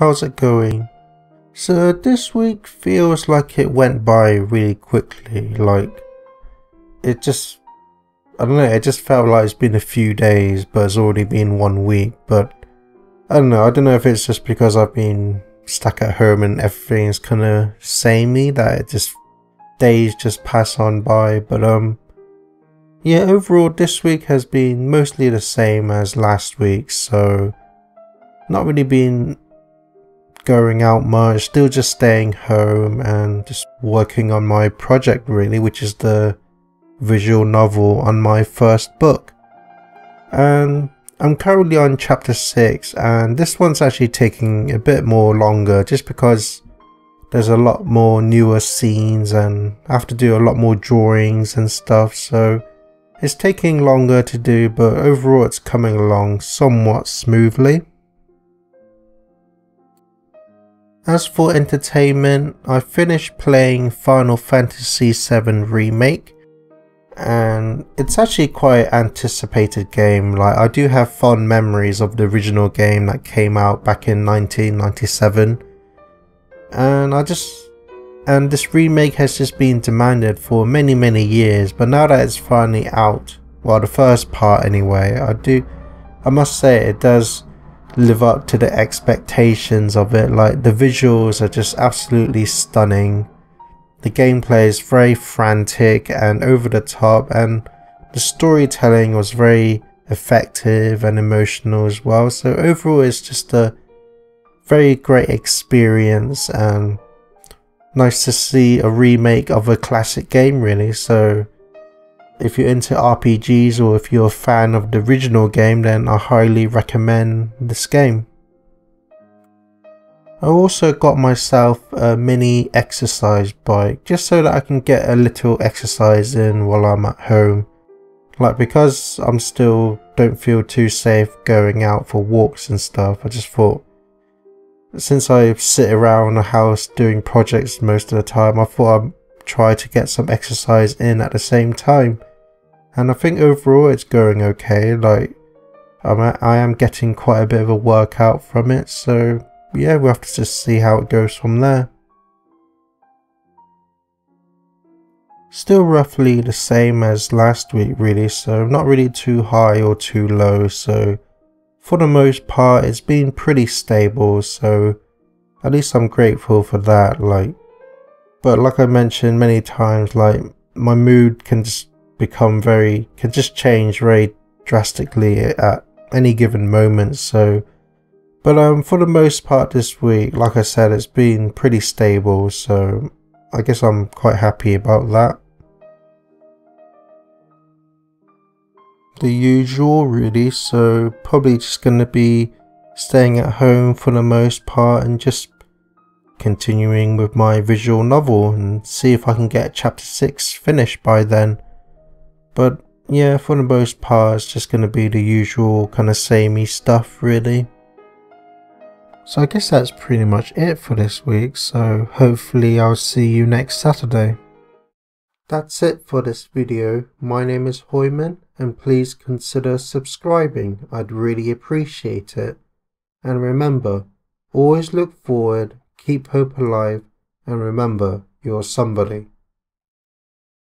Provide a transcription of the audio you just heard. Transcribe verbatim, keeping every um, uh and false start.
How's it going? So this week feels like it went by really quickly. Like it just, I don't know, it just felt like it's been a few days but it's already been one week. But I don't know, I don't know if it's just because I've been stuck at home and everything's kind of samey that it just, days just pass on by. But um yeah, overall this week has been mostly the same as last week, so not really been going out much, still just staying home and just working on my project really, which is the visual novel on my first book. And I'm currently on chapter six, and this one's actually taking a bit more longer just because there's a lot more newer scenes and I have to do a lot more drawings and stuff, so it's taking longer to do, but overall it's coming along somewhat smoothly. As for entertainment, I finished playing Final Fantasy seven Remake, and it's actually quite an anticipated game. Like, I do have fond memories of the original game that came out back in nineteen ninety-seven, and I just and this remake has just been demanded for many many years, but now that it's finally out, well, the first part anyway, I do I must say it does live up to the expectations of it. Like, the visuals are just absolutely stunning, the gameplay is very frantic and over the top, and the storytelling was very effective and emotional as well. So overall it's just a very great experience and nice to see a remake of a classic game really. So if you're into R P Gs or if you're a fan of the original game, then I highly recommend this game. I also got myself a mini exercise bike just so that I can get a little exercise in while I'm at home. Like, because I'm still don't feel too safe going out for walks and stuff, I just thought, since I sit around the house doing projects most of the time, I thought I'd try to get some exercise in at the same time. And I think overall it's going okay. Like, I'm a, I am getting quite a bit of a workout from it, so yeah, we'll have to just see how it goes from there. Still roughly the same as last week really, so not really too high or too low, so for the most part it's been pretty stable, so at least I'm grateful for that. Like, but like I mentioned many times, like, my mood can just become very, can just change very drastically at any given moment. So, but um, for the most part this week, like I said, it's been pretty stable. So I guess I'm quite happy about that. The usual really. So probably just going to be staying at home for the most part and just continuing with my visual novel and see if I can get chapter six finished by then. But yeah, for the most part it's just going to be the usual kind of samey stuff really. So I guess that's pretty much it for this week, so hopefully I'll see you next Saturday. That's it for this video. My name is Hoyman, and please consider subscribing, I'd really appreciate it. And remember, always look forward, keep hope alive, and remember, you're somebody.